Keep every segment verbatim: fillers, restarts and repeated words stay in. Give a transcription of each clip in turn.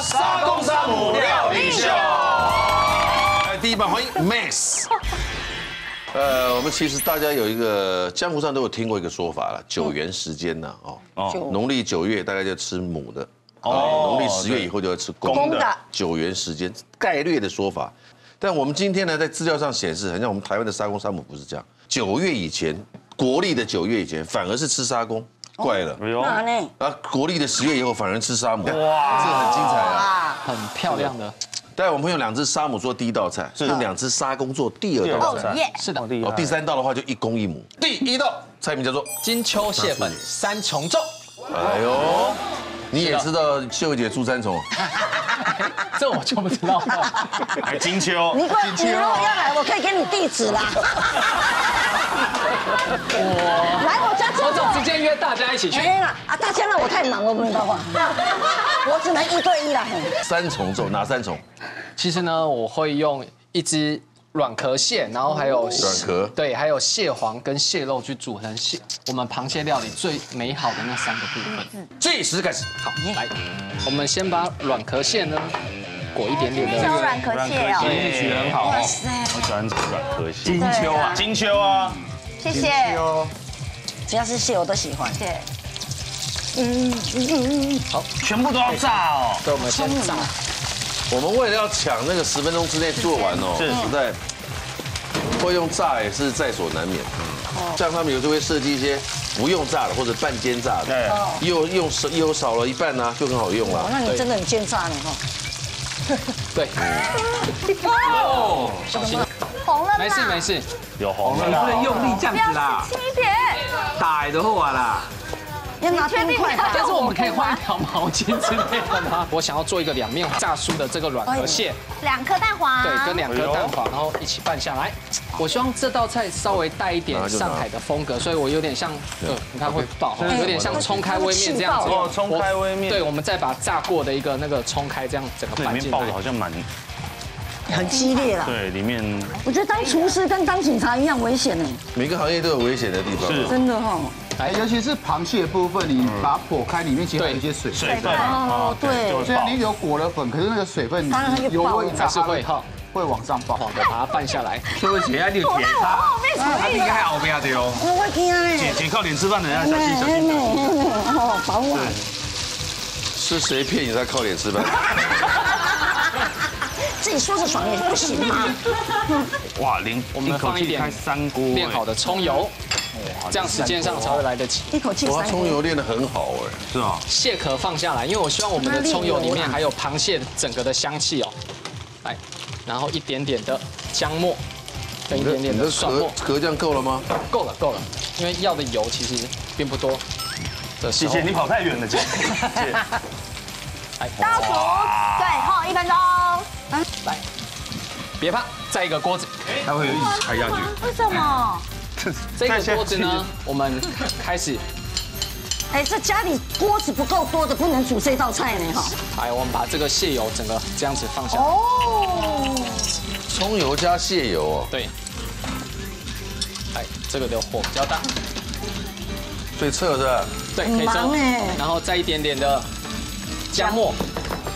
八三公三母廖立秀。来，第一棒欢迎 Max。呃，我们其实大家有一个江湖上都有听过一个说法了，九元时间呐，哦，农历九月大概就吃母的，哦，农历十月以后就要吃公的，九元时间概略的说法。 但我们今天呢，在资料上显示，很像我们台湾的沙公沙母不是这样。九月以前，国历的九月以前，反而是吃沙公，怪了。哪呢？啊，国历的十月以后，反而吃沙母。哇，这很精彩啊，很漂亮的。但我们会用两只沙母做第一道菜，用两只沙公做第二道菜。是的。哦，第三道的话就一公一母。第一道菜名叫做金秋蟹粉三重奏。哎呦，你也知道秀姐住三重。 这我就不知道了。哎，金秋，你快，你如果要来，我可以给你地址啦。我来我家做，我直接约大家一起去。哎呀，啊，大家那我太忙了，我不知道啊。我只能一对一啦。三重奏哪三重？其实呢，我会用一只软壳蟹，然后还有软壳，对，还有蟹黄跟蟹肉去煮成蟹我们螃蟹料理最美好的那三个部分。计时开始，好，来。 我们先把软壳蟹呢裹一点点的软壳蟹哦，这取得很好哦。我喜欢吃软壳蟹，金秋啊，金秋啊，谢谢。只要是蟹我都喜欢。对，嗯嗯好，全部都要炸哦。对，我们先炸。我们为了要抢那个十分钟之内做完哦，实在会用炸也是在所难免。像他们有时候会设计一些。 不用炸的或者半煎炸的，又用少又少了一半呢，就很好用了。那你真的很奸诈呢哈。对。哦，小心，红了。没事没事，有红了。你不能用力这样子啦，轻一点。大的话啦，要拿冰块。但是我们可以换一条毛巾之类的吗？我想要做一个两面炸酥的这个软壳蟹，两颗蛋黄，对，跟两颗蛋黄，然后一起拌下来。 我希望这道菜稍微带一点上海的风格，所以我有点像，呃，你看会爆，有点像冲开微面这样子。哦，冲开微面。对，我们再把炸过的一个那个冲开，这样整个拌进来。里面爆的好像蛮很激烈啦。对，里面。我觉得当厨师跟当警察一样危险呢。每个行业都有危险的地方。是，真的哈。哎，尤其是螃蟹部分，你把它剖开，里面其实有一些水水分。哦，对。虽然你有裹了粉，可是那个水分油会炸会哈。 会往上爆，把它拌下来。秀慧姐，要你点它，它应该还 OK 啊，对哦。我会惊哎！姐姐靠脸吃饭的人要小心小心。哦，保暖。是谁骗你在靠脸吃饭？自己说是爽也不行吗？哇，零，我们放一点开三锅炼好的葱油，这样时间上才会来得及。一口气三锅。哇，葱油炼得很好哎，是啊。蟹壳放下来，因为我希望我们的葱油里面还有螃蟹整个的香气哦。来。 然后一点点的姜末，跟一点点的蒜末。壳这样够了吗？够了，够了，因为要的油其实并不多。姐姐，你跑太远了，姐。倒数最后一分钟，来，别怕，再一个锅子，它会一直开下去。为什么？这个锅子呢，我们开始。哎，这家里锅子不够多的，不能煮这道菜呢哈。来，我们把这个蟹油整个这样子放下。哦。 葱油加蟹油哦，对，哎，这个的火比较大，所以撤是吧？对，可以撤。然后再一点点的姜末，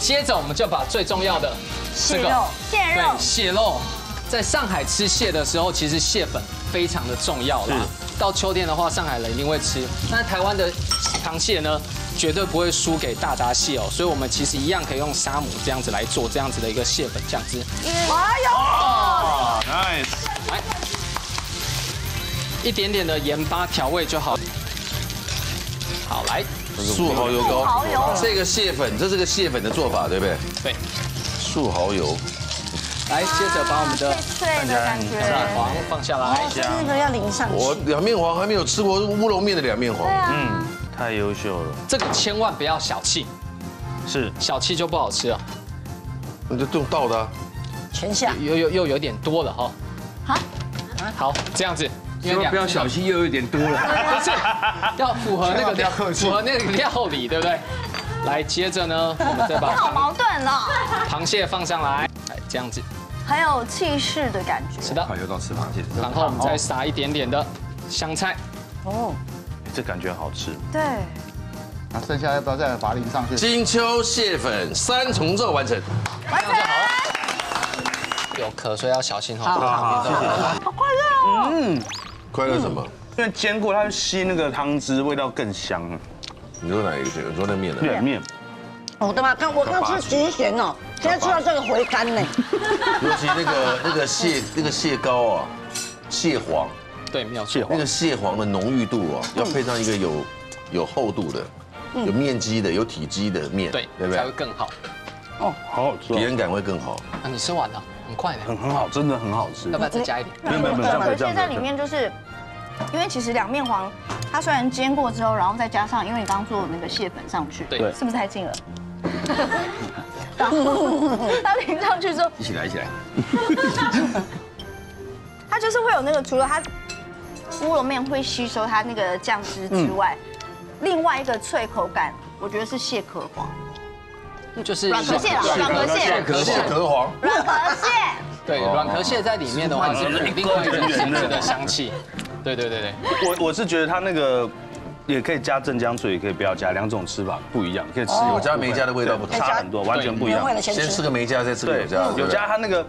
接着我们就把最重要的这个蟹肉，蟹肉，在上海吃蟹的时候，其实蟹粉非常的重要啦。到秋天的话，上海人一定会吃。那台湾的螃蟹呢？ 绝对不会输给大闸蟹哦，所以我们其实一样可以用沙母这样子来做这样子的一个蟹粉酱汁。哎呦 ，nice， 来一点点的盐巴调味就好。好，来素蚝油膏，这个蟹粉，这是个蟹粉的做法，对不对？对，素蚝油。来，接着把我们的蛋黄放下来，这个要淋上去。我两面黄还没有吃过乌龙面的两面黄，嗯。 太优秀了，这个千万不要小气，是小气就不好吃了。那就用倒的、啊，全下又又又有点多了哈。好，好这样子，因为不要小气又有点多了，不是要符合那个符合那个料理，对不对？来，接着呢，我们再把好矛盾了，螃蟹放上来，来这样子，很有气势的感觉。是的，有种吃螃蟹。然后我们再撒一点点的香菜。哦。 这感觉好吃，对，那剩下要不要再把它淋上去？金秋蟹粉三重奏完成，完成。有壳，所以要小心哈。好快乐哦！嗯，快乐什么？因为煎过，它吸那个汤汁，味道更香。你说哪一个？你说那面的面面。我的妈！看我刚吃咸咸哦，现在吃到这个回甘呢。尤其那个那个蟹那个蟹膏啊，蟹黄。 对，没有蟹黄，那个蟹黄的浓郁度哦，要配上一个有有厚度的、有面积的、有体积的面，对，对不对？才会更好。哦，好好吃，体验感会更好。啊，你吃完了，很快的，很很好，真的很好吃。要不要再加一点？没有没有没有，我觉得在里面就是，因为其实两面黄，它虽然煎过之后，然后再加上因为你刚刚做的那个蟹粉上去，对，是不是太近了？ 然后它淋上去之后，一起来一起来。它就是会有那个，除了它。 乌龙面会吸收它那个酱汁之外，另外一个脆口感，我觉得是蟹壳黄，那就是软壳蟹啦，软壳蟹，蟹壳蟹壳黄，软壳蟹，对，软壳蟹在里面的话是另外一个鲜美的香气，对对对对，我我是觉得它那个也可以加镇江醋，也可以不要加，两种吃法不一样，可以吃有加没加的味道不差很多，完全不一样。先吃个没加，再吃个有加，有加它那个。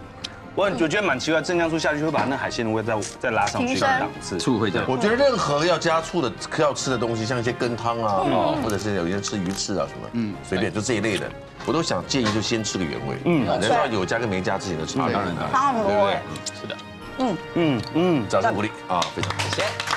我我觉得蛮奇怪，镇江醋下去会把那海鲜的味道再拉上去一个档次，醋会这样。我觉得任何要加醋的、要吃的东西，像一些羹汤啊，或者是有些吃鱼翅啊什么，嗯，随便就这一类的，我都想建议就先吃个原味，嗯，人家有加跟没加之前的差当然大，差很多，是的，嗯嗯嗯，掌声鼓励啊，非常感谢。